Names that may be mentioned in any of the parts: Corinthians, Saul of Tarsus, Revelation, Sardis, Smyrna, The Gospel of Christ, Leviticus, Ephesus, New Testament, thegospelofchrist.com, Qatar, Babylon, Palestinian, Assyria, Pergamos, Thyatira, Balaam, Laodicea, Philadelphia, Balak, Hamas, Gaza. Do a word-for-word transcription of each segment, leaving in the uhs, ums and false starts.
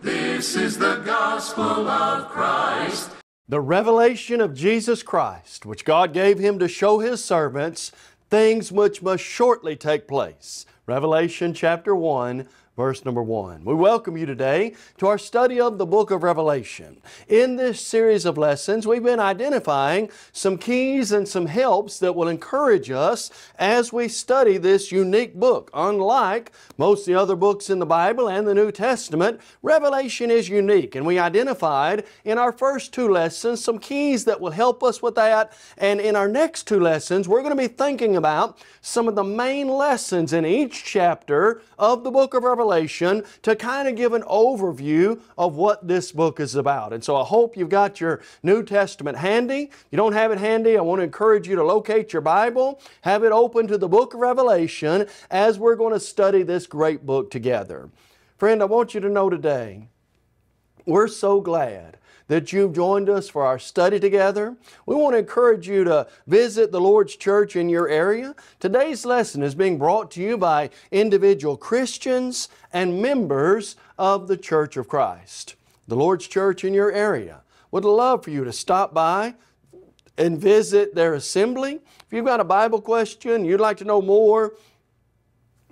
This is the gospel of Christ. The revelation of Jesus Christ, which God gave Him to show His servants things which must shortly take place. Revelation chapter one, verse number one. We welcome you today to our study of the book of Revelation. In this series of lessons, we've been identifying some keys and some helps that will encourage us as we study this unique book. Unlike most of the other books in the Bible and the New Testament, Revelation is unique, and we identified in our first two lessons some keys that will help us with that. And in our next two lessons, we're going to be thinking about some of the main lessons in each chapter of the book of Revelation to kind of give an overview of what this book is about. And so I hope you've got your New Testament handy. If you don't have it handy, I want to encourage you to locate your Bible, have it open to the book of Revelation as we're going to study this great book together. Friend, I want you to know today, we're so glad that you've joined us for our study together. We want to encourage you to visit the Lord's church in your area. Today's lesson is being brought to you by individual Christians and members of the Church of Christ. The Lord's church in your area would love for you to stop by and visit their assembly. If you've got a Bible question, you'd like to know more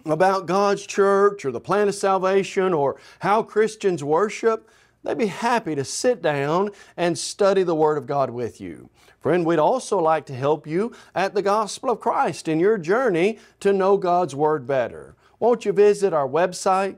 about God's church or the plan of salvation or how Christians worship, they'd be happy to sit down and study the Word of God with you. Friend, we'd also like to help you at the Gospel of Christ in your journey to know God's Word better. Won't you visit our website,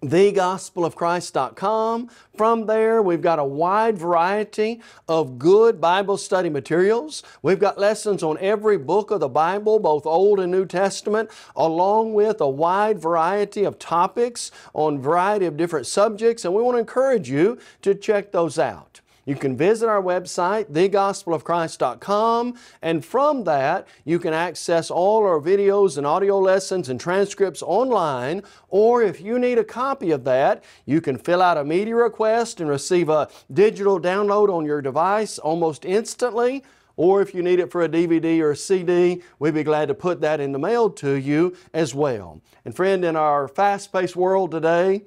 the gospel of christ dot com. From there, we've got a wide variety of good Bible study materials. We've got lessons on every book of the Bible, both Old and New Testament, along with a wide variety of topics on a variety of different subjects, and we want to encourage you to check those out. You can visit our website, the gospel of christ dot com, and from that you can access all our videos and audio lessons and transcripts online, or if you need a copy of that, you can fill out a media request and receive a digital download on your device almost instantly, or if you need it for a D V D or a C D, we'd be glad to put that in the mail to you as well. And friend, in our fast-paced world today,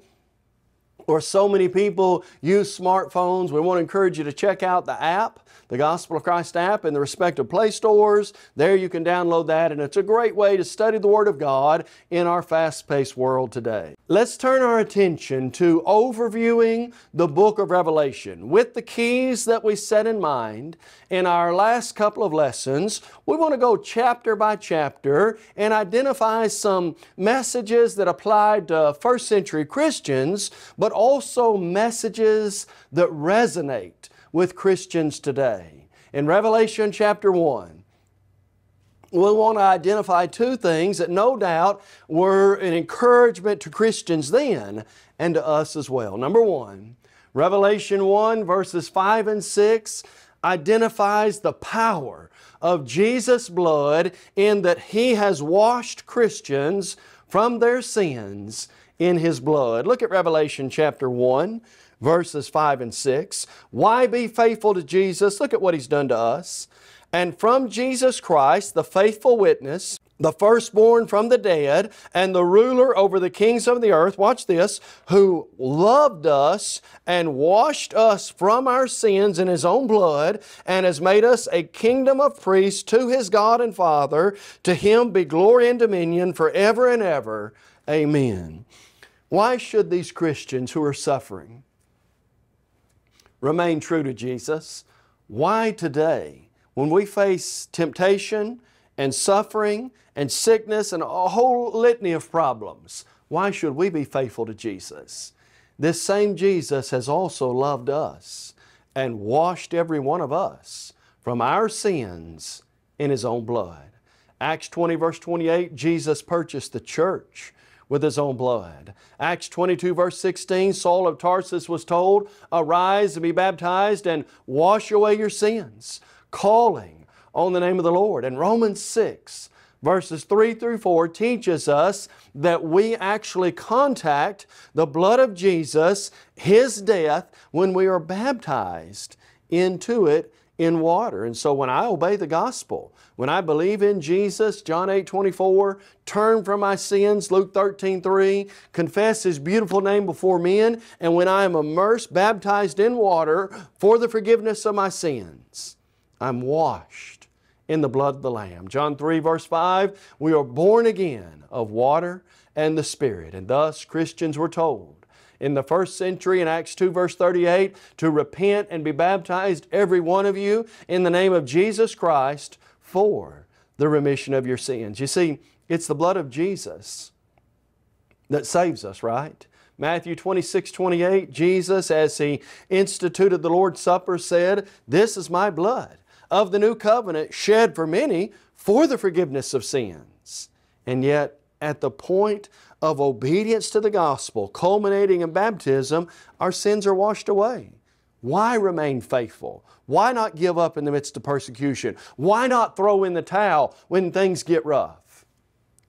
or so many people use smartphones, we want to encourage you to check out the app, the Gospel of Christ app, in the respective Play Stores. There you can download that, and it's a great way to study the Word of God in our fast-paced world today. Let's turn our attention to overviewing the book of Revelation. With the keys that we set in mind in our last couple of lessons, we want to go chapter by chapter and identify some messages that applied to first century Christians, but also messages that resonate with Christians today. In Revelation chapter one, we want to identify two things that no doubt were an encouragement to Christians then and to us as well. Number one, Revelation one verses five and six identifies the power of Jesus' blood in that He has washed Christians from their sins in His blood. Look at Revelation chapter one, verses five and six. Why be faithful to Jesus? Look at what He's done to us. And from Jesus Christ, the faithful witness, the firstborn from the dead, and the ruler over the kings of the earth, watch this, who loved us and washed us from our sins in His own blood, and has made us a kingdom of priests to His God and Father. To Him be glory and dominion forever and ever. Amen. Why should these Christians who are suffering remain true to Jesus? Why today, when we face temptation and suffering and sickness and a whole litany of problems, why should we be faithful to Jesus? This same Jesus has also loved us and washed every one of us from our sins in His own blood. Acts twenty, verse twenty-eight, Jesus purchased the church with his own blood. Acts twenty-two verse sixteen, Saul of Tarsus was told, arise and be baptized and wash away your sins, calling on the name of the Lord. And Romans six verses three through four teaches us that we actually contact the blood of Jesus, His death, when we are baptized into it in water. And so when I obey the gospel, when I believe in Jesus, John eight twenty-four, turn from my sins, Luke thirteen three, confess His beautiful name before men, and when I am immersed, baptized in water for the forgiveness of my sins, I'm washed in the blood of the Lamb. John three verse five, we are born again of water and the Spirit. And thus Christians were told in the first century in Acts two verse thirty-eight to repent and be baptized every one of you in the name of Jesus Christ for the remission of your sins. You see, it's the blood of Jesus that saves us, right? Matthew twenty-six twenty-eight, Jesus, as He instituted the Lord's Supper, said, this is my blood of the new covenant shed for many for the forgiveness of sins. And yet at the point of obedience to the gospel, culminating in baptism, our sins are washed away. Why remain faithful? Why not give up in the midst of persecution? Why not throw in the towel when things get rough?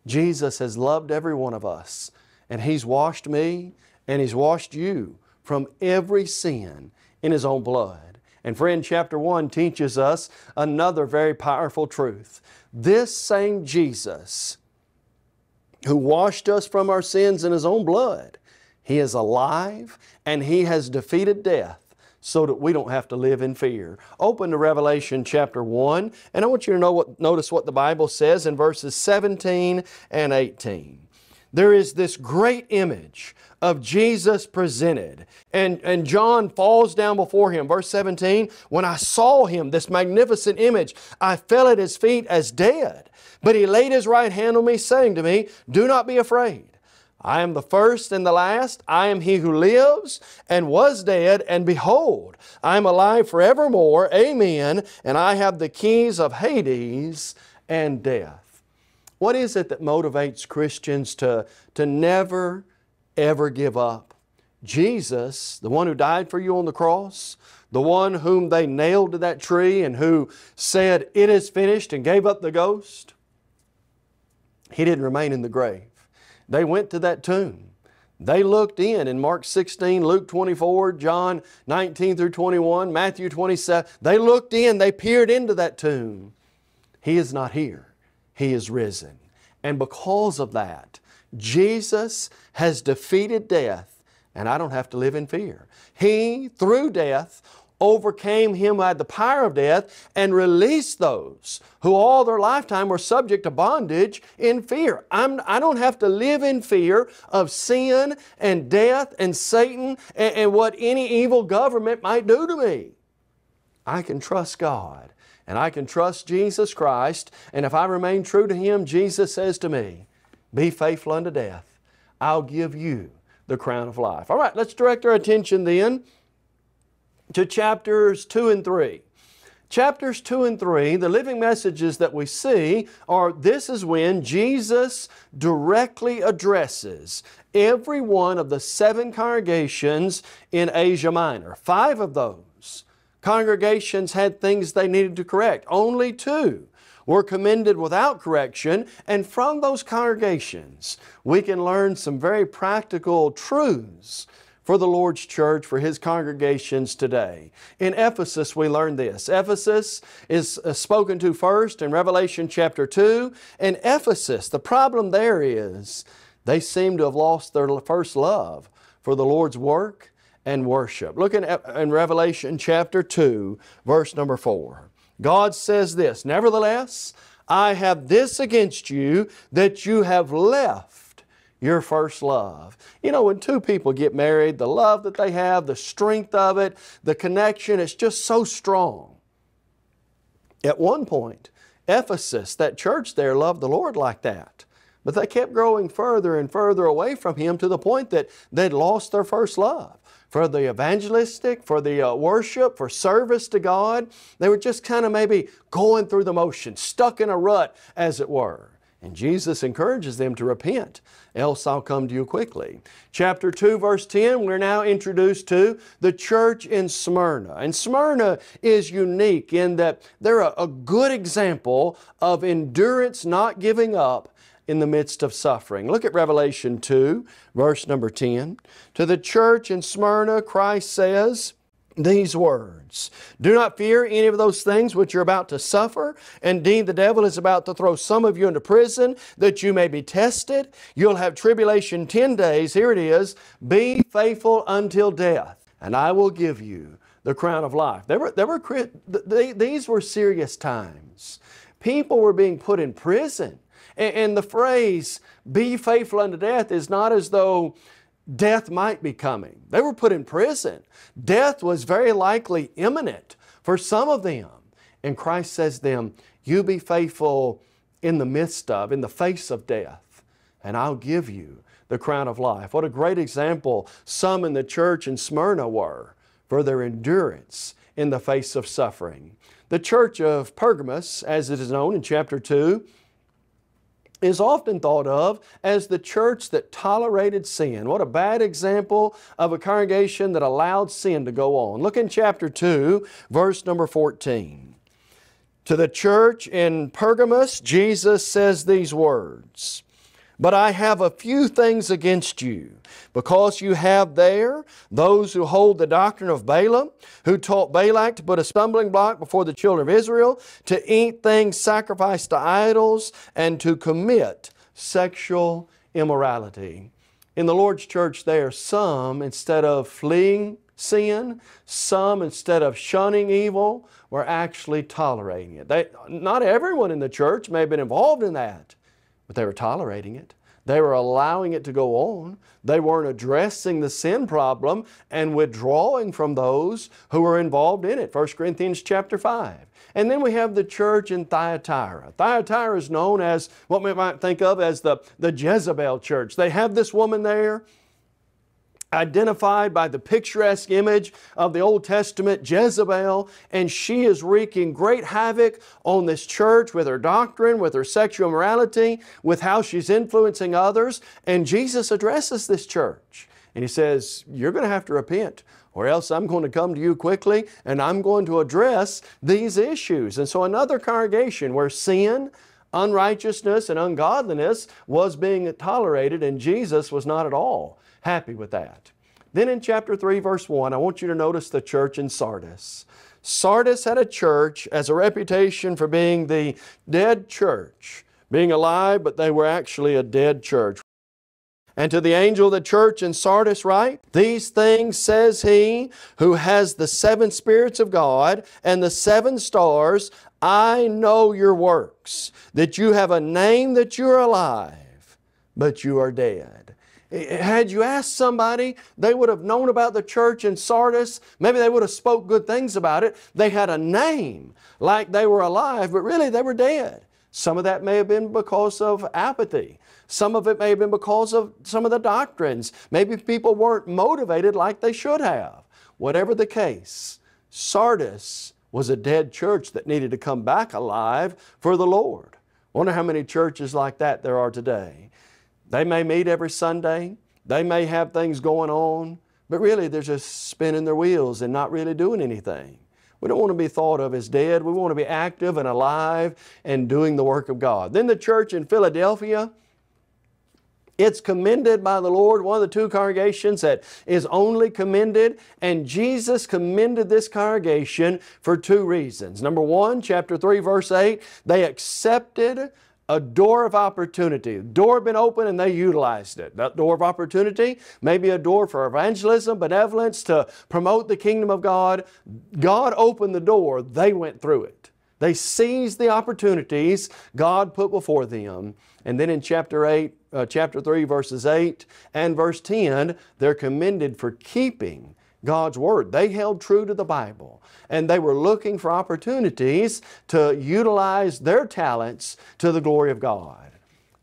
Jesus has loved every one of us, and He's washed me and He's washed you from every sin in His own blood. And friend, chapter one teaches us another very powerful truth. This same Jesus who washed us from our sins in His own blood, He is alive and He has defeated death so that we don't have to live in fear. Open to Revelation chapter one, and I want you to know what, notice what the Bible says in verses seventeen and eighteen. There is this great image of Jesus presented. And, and John falls down before Him. Verse seventeen, when I saw Him, this magnificent image, I fell at His feet as dead. But He laid His right hand on me, saying to me, do not be afraid. I am the first and the last. I am He who lives and was dead. And behold, I am alive forevermore. Amen. And I have the keys of Hades and death. What is it that motivates Christians to, to never ever give up? Jesus, the one who died for you on the cross, the one whom they nailed to that tree and who said, it is finished, and gave up the ghost. He didn't remain in the grave. They went to that tomb. They looked in in Mark sixteen, Luke twenty-four, John nineteen through twenty-one, Matthew twenty-seven. They looked in, they peered into that tomb. He is not here. He is risen. And because of that, Jesus has defeated death, and I don't have to live in fear. He, through death, overcame him by the power of death and released those who all their lifetime were subject to bondage in fear. I'm, I don't have to live in fear of sin and death and Satan and, and what any evil government might do to me. I can trust God, and I can trust Jesus Christ, and if I remain true to Him, Jesus says to me, be faithful unto death. I'll give you the crown of life. All right, let's direct our attention then to chapters two and three. Chapters two and three, the living messages that we see are, this is when Jesus directly addresses every one of the seven congregations in Asia Minor. Five of those congregations had things they needed to correct. Only two were commended without correction, and from those congregations we can learn some very practical truths for the Lord's church, for His congregations today. In Ephesus we learn this. Ephesus is spoken to first in Revelation chapter two. In Ephesus, the problem there is they seem to have lost their first love for the Lord's work and worship. Look in, in Revelation chapter two, verse number four. God says this, nevertheless, I have this against you, that you have left your first love. You know, when two people get married, the love that they have, the strength of it, the connection, it's just so strong. At one point, Ephesus, that church there, loved the Lord like that. But they kept growing further and further away from Him to the point that they'd lost their first love. For the evangelistic, for the uh, worship, for service to God, they were just kind of maybe going through the motions, stuck in a rut, as it were. And Jesus encourages them to repent, else I'll come to you quickly. Chapter two, verse ten, we're now introduced to the church in Smyrna. And Smyrna is unique in that they're a, a good example of endurance, not giving up in the midst of suffering. Look at Revelation two, verse number ten. To the church in Smyrna, Christ says these words, do not fear any of those things which you're about to suffer. Indeed, the devil is about to throw some of you into prison that you may be tested. You'll have tribulation ten days. Here it is. Be faithful until death, and I will give you the crown of life. There were, there were, they, these were serious times. People were being put in prison. And, and the phrase, be faithful unto death, is not as though death might be coming. They were put in prison. Death was very likely imminent for some of them. And Christ says to them, you be faithful in the midst of, in the face of death, and I'll give you the crown of life. What a great example some in the church in Smyrna were for their endurance in the face of suffering. The church of Pergamos, as it is known in chapter two, is often thought of as the church that tolerated sin. What a bad example of a congregation that allowed sin to go on. Look in chapter two, verse number fourteen. To the church in Pergamos, Jesus says these words, but I have a few things against you, because you have there those who hold the doctrine of Balaam, who taught Balak to put a stumbling block before the children of Israel, to eat things sacrificed to idols, and to commit sexual immorality. In the Lord's church there, some, instead of fleeing sin, some, instead of shunning evil, were actually tolerating it. They, not everyone in the church may have been involved in that, but they were tolerating it. They were allowing it to go on. They weren't addressing the sin problem and withdrawing from those who were involved in it. First Corinthians chapter five. And then we have the church in Thyatira. Thyatira is known as what we might think of as the, the Jezebel church. They have this woman there, identified by the picturesque image of the Old Testament Jezebel, and she is wreaking great havoc on this church with her doctrine, with her sexual morality, with how she's influencing others. And Jesus addresses this church and He says, you're going to have to repent, or else I'm going to come to you quickly and I'm going to address these issues. And so another congregation where sin, unrighteousness, and ungodliness was being tolerated, and Jesus was not at all happy with that. Then in chapter three, verse one, I want you to notice the church in Sardis. Sardis had a church as a reputation for being the dead church, being alive, but they were actually a dead church. And to the angel of the church in Sardis write, these things says he who has the seven spirits of God and the seven stars, I know your works, that you have a name that you are alive, but you are dead. Had you asked somebody, they would have known about the church in Sardis. Maybe they would have spoke good things about it. They had a name like they were alive, but really they were dead. Some of that may have been because of apathy. Some of it may have been because of some of the doctrines. Maybe people weren't motivated like they should have. Whatever the case, Sardis was a dead church that needed to come back alive for the Lord. Wonder how many churches like that there are today. They may meet every Sunday. They may have things going on, but really they're just spinning their wheels and not really doing anything. We don't want to be thought of as dead. We want to be active and alive and doing the work of God. Then the church in Philadelphia, it's commended by the Lord, one of the two congregations that is only commended, and Jesus commended this congregation for two reasons. Number one, chapter three, verse eight, they accepted a door of opportunity. The door had been open and they utilized it. That door of opportunity may be a door for evangelism, benevolence, to promote the kingdom of God. God opened the door. They went through it. They seized the opportunities God put before them. And then in chapter eight, uh, chapter three, verses eight and verse ten, they're commended for keeping God's Word. They held true to the Bible, and they were looking for opportunities to utilize their talents to the glory of God.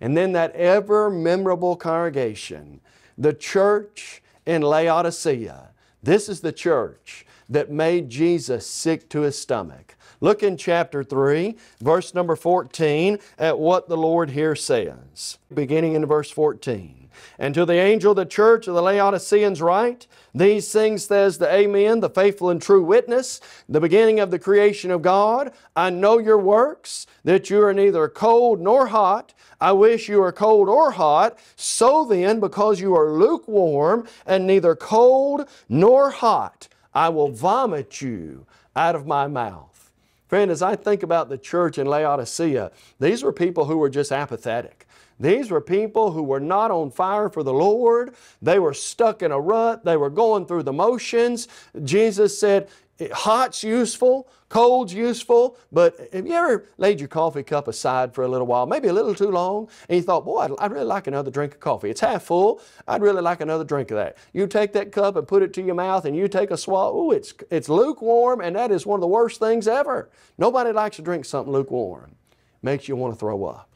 And then that ever memorable congregation, the church in Laodicea. This is the church that made Jesus sick to His stomach. Look in chapter three, verse number fourteen, at what the Lord here says, beginning in verse fourteen. And to the angel of the church of the Laodiceans write, these things says the Amen, the faithful and true witness, the beginning of the creation of God. I know your works, that you are neither cold nor hot. I wish you were cold or hot. So then, because you are lukewarm and neither cold nor hot, I will vomit you out of my mouth. Friend, as I think about the church in Laodicea, these were people who were just apathetic. These were people who were not on fire for the Lord. They were stuck in a rut. They were going through the motions. Jesus said, hot's useful, cold's useful, but have you ever laid your coffee cup aside for a little while, maybe a little too long, and you thought, boy, I'd, I'd really like another drink of coffee. It's half full. I'd really like another drink of that. You take that cup and put it to your mouth and you take a swallow. Ooh, it's, it's lukewarm, and that is one of the worst things ever. Nobody likes to drink something lukewarm. Makes you want to throw up.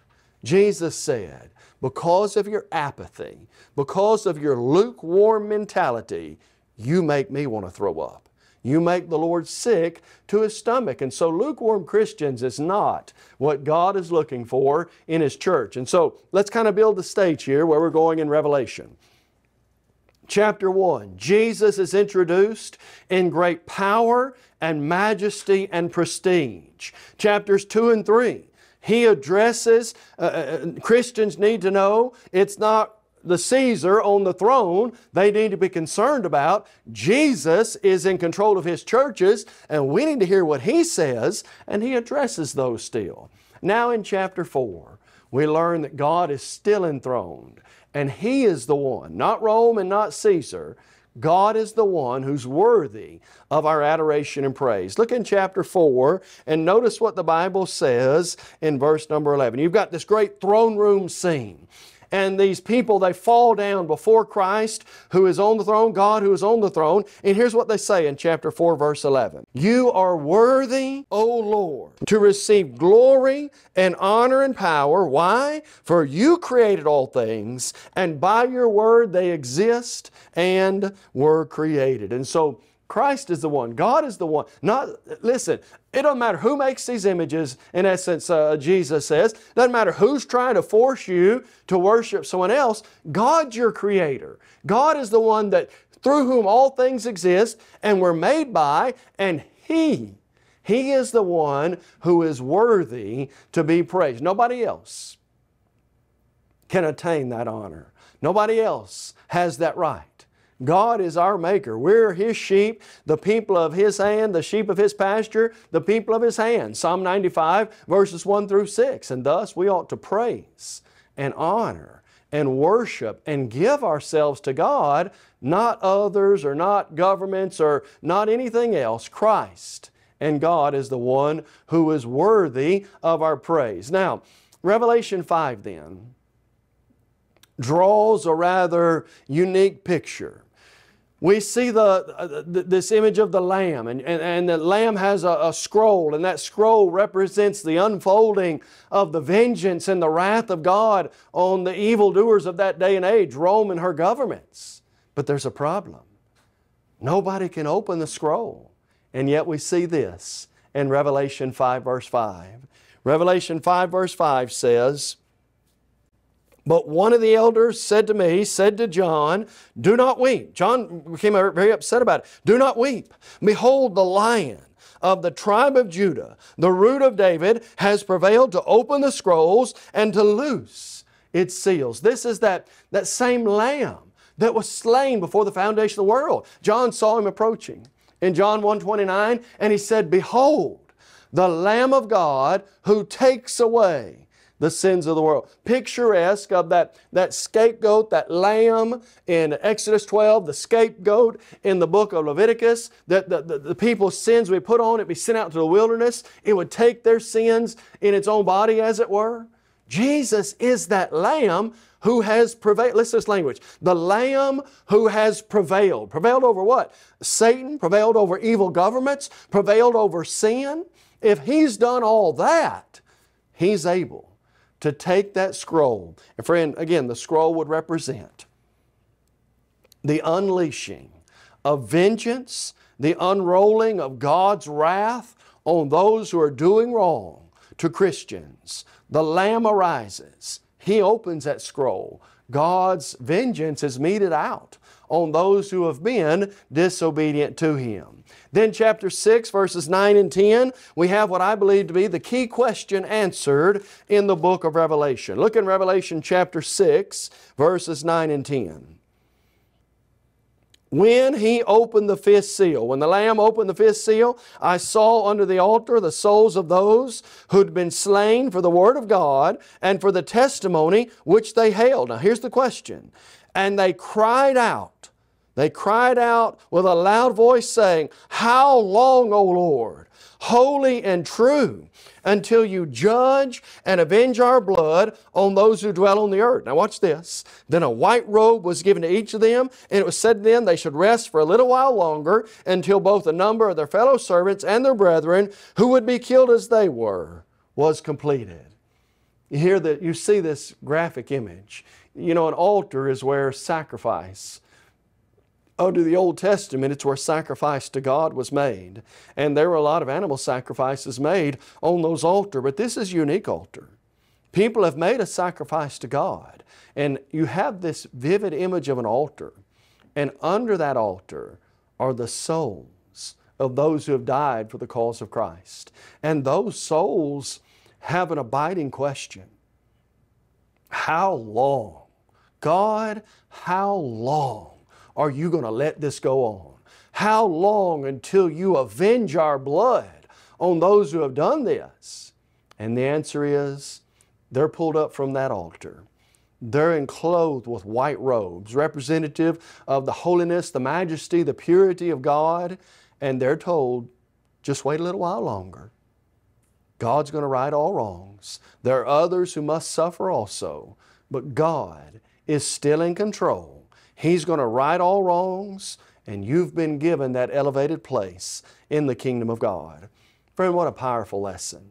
Jesus said, because of your apathy, because of your lukewarm mentality, you make me want to throw up. You make the Lord sick to His stomach. And so lukewarm Christians is not what God is looking for in His church. And so let's kind of build the stage here where we're going in Revelation. Chapter one, Jesus is introduced in great power and majesty and prestige. Chapters two and three, He addresses, uh, Christians need to know it's not the Caesar on the throne they need to be concerned about. Jesus is in control of His churches, and we need to hear what He says, and He addresses those still. Now in chapter four, we learn that God is still enthroned, and He is the one, not Rome and not Caesar. God is the one who's worthy of our adoration and praise. Look in chapter four and notice what the Bible says in verse number eleven. You've got this great throne room scene. And these people, they fall down before Christ who is on the throne, God who is on the throne. And here's what they say in chapter four, verse eleven. You are worthy, O Lord, to receive glory and honor and power. Why? For you created all things, and by your word they exist and were created. And so Christ is the one. God is the one. Not, listen, it doesn't matter who makes these images, in essence, uh, Jesus says. It doesn't matter who's trying to force you to worship someone else. God's your creator. God is the one that through whom all things exist and were made by, and He, He is the one who is worthy to be praised. Nobody else can attain that honor. Nobody else has that right. God is our Maker. We're His sheep, the people of His hand, the sheep of His pasture, the people of His hand. Psalm ninety-five, verses one through six. And thus we ought to praise and honor and worship and give ourselves to God, not others or not governments or not anything else. Christ and God is the one who is worthy of our praise. Now, Revelation five then draws a rather unique picture. We see the, uh, th this image of the Lamb, and, and, and the Lamb has a, a scroll, and that scroll represents the unfolding of the vengeance and the wrath of God on the evildoers of that day and age, Rome and her governments. But there's a problem. Nobody can open the scroll. And yet we see this in Revelation five verse five. Revelation five verse five says, but one of the elders said to me, said to John, do not weep. John became very upset about it. Do not weep. Behold, the Lion of the tribe of Judah, the root of David, has prevailed to open the scrolls and to loose its seals. This is that, that same Lamb that was slain before the foundation of the world. John saw Him approaching in John one twenty-nine, and he said, behold, the Lamb of God who takes away the sins of the world. Picturesque of that, that scapegoat, that lamb in Exodus twelve, the scapegoat in the book of Leviticus, that the, the, the people's sins we put on, it'd be sent out to the wilderness. It would take their sins in its own body, as it were. Jesus is that Lamb who has prevailed. Listen to this language. The Lamb who has prevailed. Prevailed over what? Satan, prevailed over evil governments, prevailed over sin. If He's done all that, He's able to take that scroll. And friend, again, the scroll would represent the unleashing of vengeance, the unrolling of God's wrath on those who are doing wrong to Christians. The Lamb arises. He opens that scroll. God's vengeance is meted out on those who have been disobedient to Him. Then chapter six, verses nine and ten, we have what I believe to be the key question answered in the book of Revelation. Look in Revelation chapter six, verses nine and ten. When he opened the fifth seal, when the Lamb opened the fifth seal, I saw under the altar the souls of those who'd been slain for the Word of God and for the testimony which they held. Now here's the question. And they cried out, they cried out with a loud voice saying, How long, O Lord, holy and true, until you judge and avenge our blood on those who dwell on the earth? Now watch this. Then a white robe was given to each of them, and it was said to them they should rest for a little while longer until both the number of their fellow servants and their brethren who would be killed as they were was completed. You hear that, you see this graphic image. You know, an altar is where sacrifice, under the Old Testament, it's where sacrifice to God was made. And there were a lot of animal sacrifices made on those altars, but this is a unique altar. People have made a sacrifice to God. And you have this vivid image of an altar. And under that altar are the souls of those who have died for the cause of Christ. And those souls have an abiding question. How long? God, how long are you going to let this go on? How long until you avenge our blood on those who have done this? And the answer is, they're pulled up from that altar. They're enclothed with white robes, representative of the holiness, the majesty, the purity of God. And they're told, just wait a little while longer. God's going to right all wrongs. There are others who must suffer also, but God is still in control. He's going to right all wrongs, and you've been given that elevated place in the kingdom of God. Friend, what a powerful lesson.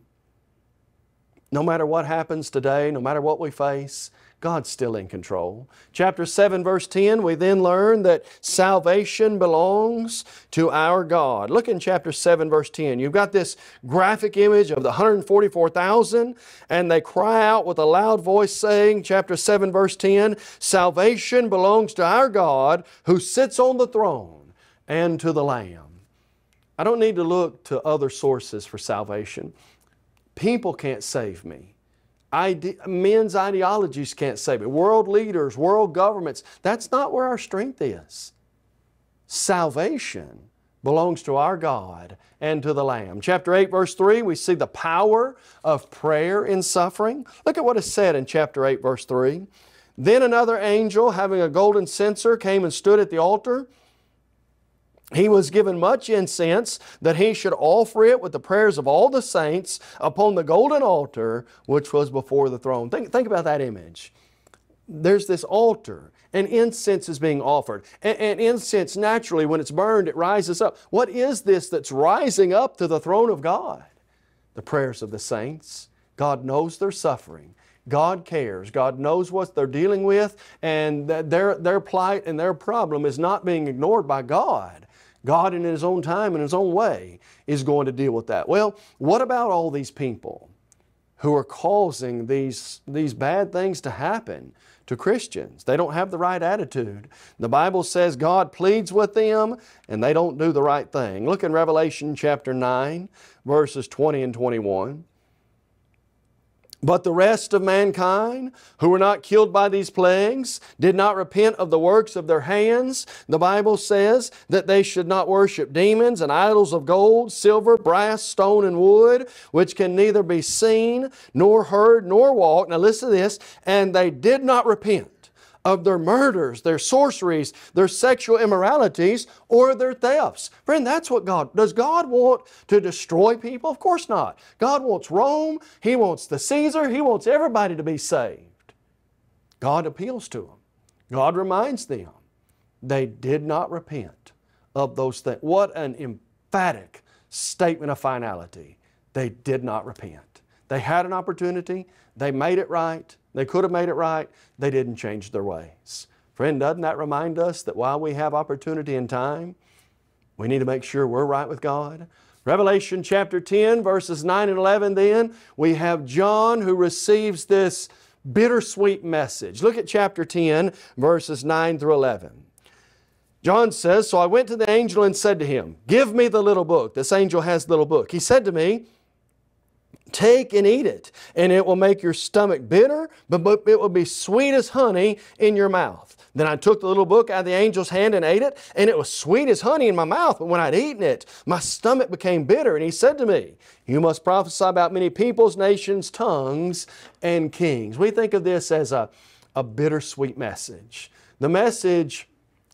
No matter what happens today, no matter what we face, God's still in control. Chapter seven, verse ten, we then learn that salvation belongs to our God. Look in chapter seven, verse ten. You've got this graphic image of the one hundred forty-four thousand, and they cry out with a loud voice saying, chapter seven, verse ten, salvation belongs to our God who sits on the throne and to the Lamb. I don't need to look to other sources for salvation. People can't save me. Ide- men's ideologies can't save it. World leaders, world governments, that's not where our strength is. Salvation belongs to our God and to the Lamb. Chapter eight, verse three, we see the power of prayer in suffering. Look at what is said in chapter eight, verse three. Then another angel, having a golden censer, came and stood at the altar. He was given much incense, that he should offer it with the prayers of all the saints upon the golden altar which was before the throne. Think, think about that image. There's this altar, and incense is being offered. And, and incense, naturally, when it's burned, it rises up. What is this that's rising up to the throne of God? The prayers of the saints. God knows their suffering. God cares. God knows what they're dealing with, and that their, their plight and their problem is not being ignored by God. God in His own time and His own way is going to deal with that. Well, what about all these people who are causing these, these bad things to happen to Christians? They don't have the right attitude. The Bible says God pleads with them and they don't do the right thing. Look in Revelation chapter nine, verses twenty and twenty-one. But the rest of mankind, who were not killed by these plagues, did not repent of the works of their hands. The Bible says that they should not worship demons and idols of gold, silver, brass, stone, and wood, which can neither be seen, nor heard, nor walked. Now listen to this. And they did not repent of their murders, their sorceries, their sexual immoralities, or their thefts. Friend, that's what God... Does God want to destroy people? Of course not. God wants Rome. He wants the Caesar. He wants everybody to be saved. God appeals to them. God reminds them they did not repent of those things. What an emphatic statement of finality. They did not repent. They had an opportunity. They made it right. They could have made it right. They didn't change their ways. Friend, doesn't that remind us that while we have opportunity and time, we need to make sure we're right with God. Revelation chapter ten, verses nine and eleven then, we have John who receives this bittersweet message. Look at chapter ten, verses nine through eleven. John says, "So I went to the angel and said to him, 'Give me the little book.'" This angel has the little book. "He said to me, 'Take and eat it, and it will make your stomach bitter, but it will be sweet as honey in your mouth.' Then I took the little book out of the angel's hand and ate it, and it was sweet as honey in my mouth. But when I'd eaten it, my stomach became bitter. And he said to me, 'You must prophesy about many peoples, nations, tongues, and kings.'" We think of this as a, a bittersweet message. The message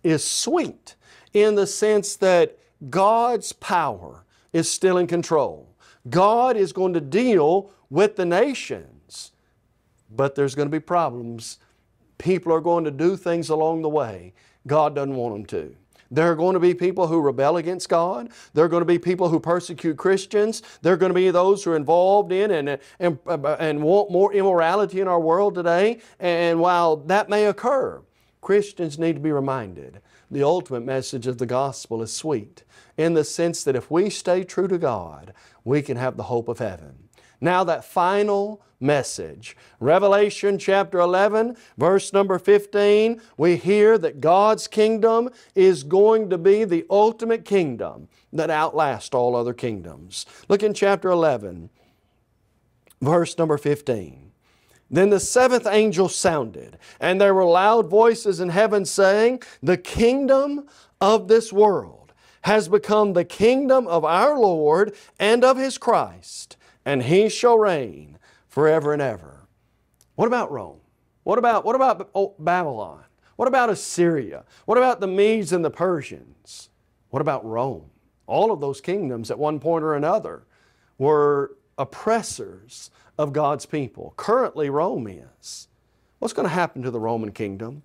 is sweet in the sense that God's power is still in control. God is going to deal with the nations, but there's going to be problems. People are going to do things along the way God doesn't want them to. There are going to be people who rebel against God. There are going to be people who persecute Christians. There are going to be those who are involved in and, and, and want more immorality in our world today. And while that may occur, Christians need to be reminded the ultimate message of the gospel is sweet in the sense that if we stay true to God, we can have the hope of heaven. Now that final message, Revelation chapter eleven, verse number fifteen, we hear that God's kingdom is going to be the ultimate kingdom that outlasts all other kingdoms. Look in chapter eleven, verse number fifteen. "Then the seventh angel sounded, and there were loud voices in heaven saying, 'The kingdom of this world has become the kingdom of our Lord and of His Christ, and He shall reign forever and ever.'" What about Rome? What about, what about Babylon? What about Assyria? What about the Medes and the Persians? What about Rome? All of those kingdoms at one point or another were oppressors of God's people. Currently, Rome is. What's going to happen to the Roman kingdom?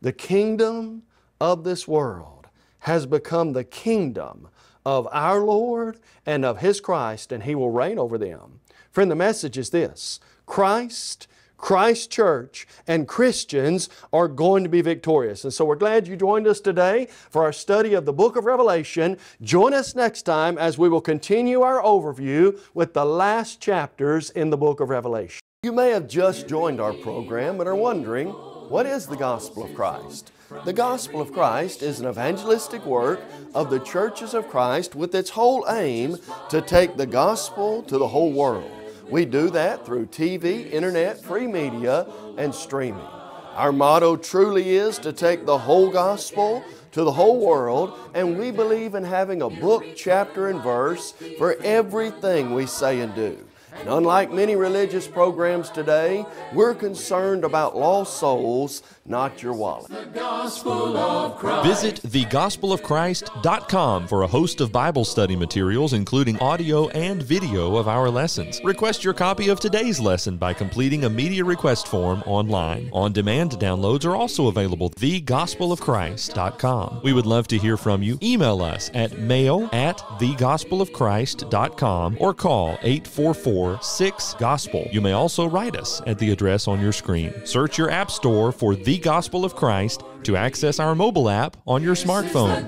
"The kingdom of this world has become the kingdom of our Lord and of His Christ, and He will reign over them." Friend, the message is this: Christ, Christ Church, and Christians are going to be victorious. And so we're glad you joined us today for our study of the book of Revelation. Join us next time as we will continue our overview with the last chapters in the book of Revelation. You may have just joined our program and are wondering, what is the Gospel of Christ? The Gospel of Christ is an evangelistic work of the churches of Christ with its whole aim to take the gospel to the whole world. We do that through T V, internet, free media, and streaming. Our motto truly is to take the whole gospel to the whole world, and we believe in having a book, chapter, and verse for everything we say and do. And unlike many religious programs today, we're concerned about lost souls, not your wallet. Visit the gospel of christ dot com for a host of Bible study materials, including audio and video of our lessons. Request your copy of today's lesson by completing a media request form online. On-demand downloads are also available. the gospel of christ dot com. We would love to hear from you. Email us at mail at the gospel of christ dot com or call eight four four, six, gospel. You may also write us at the address on your screen. Search your app store for The Gospel of Christ to access our mobile app on your smartphone.